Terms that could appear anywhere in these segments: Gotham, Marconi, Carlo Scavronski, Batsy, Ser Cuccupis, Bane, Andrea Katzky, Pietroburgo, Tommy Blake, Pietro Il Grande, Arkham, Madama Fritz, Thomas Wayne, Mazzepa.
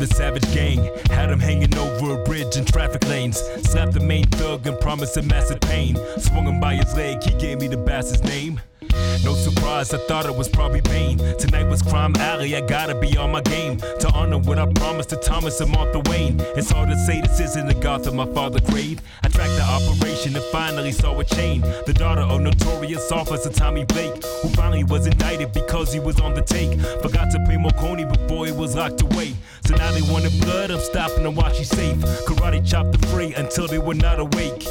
The Savage Gang had him hanging over a bridge in traffic lanes. Slapped the main thug and promised him massive pain. Swung him by his leg, he gave me the bastard's name. No surprise, I thought it was probably Bane. Tonight was Crime Alley, I gotta be on my game to honor what I promised to Thomas and Martha Wayne. It's hard to say this isn't the Gotham my father craved. I tracked the operation and finally saw a chain. The daughter of notorious officer Tommy Blake, who finally was indicted because he was on the take. Forgot to pay Marconi before he was locked away. So now they wanted blood, I'm stopping to watch you safe. Karate chopped the free until they were not awake.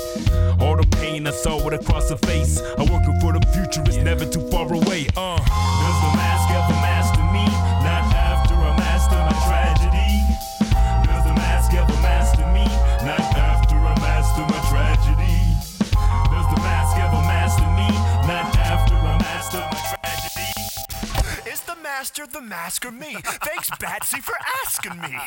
All the pain I saw it across her face. I'm working for the future, it's never too far away. Does the mask ever master me? Not after I master my tragedy. Does the mask ever master me? Not after I master my tragedy. Does the mask ever master me? Not after I master my tragedy. Is the master the masker me? Thanks, Batsy, for asking me.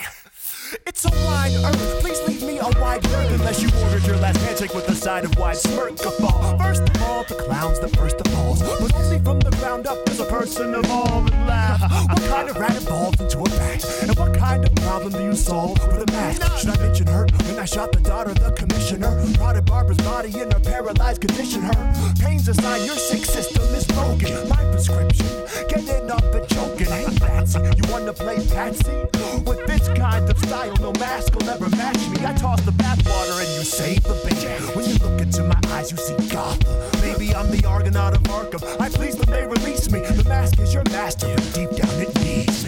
It's a wide earth, please leave me a wide berth. Unless you ordered your last handshake with a side of wide smirk-a-fall. First of all, the clown's the first of all. But only from the ground up is a person of all that laugh. What kind of rat evolved into a bat? And what kind of problem do you solve with a mask? Should I mention her when I shot the daughter of the commissioner? Prodded Barbara's body in her paralyzed condition. Her pain's a sign your sick system is broken. My prescription, getting up and choking. Hey, Batsy, you wanna play Patsy? With this kind of style, no mask will ever match me. I toss the bathwater and you save the bitch. When you look into my eyes, you see Gotham. Maybe I'm the Argonaut of Arkham. I please them, they release me. The mask is your master, but deep down it needs.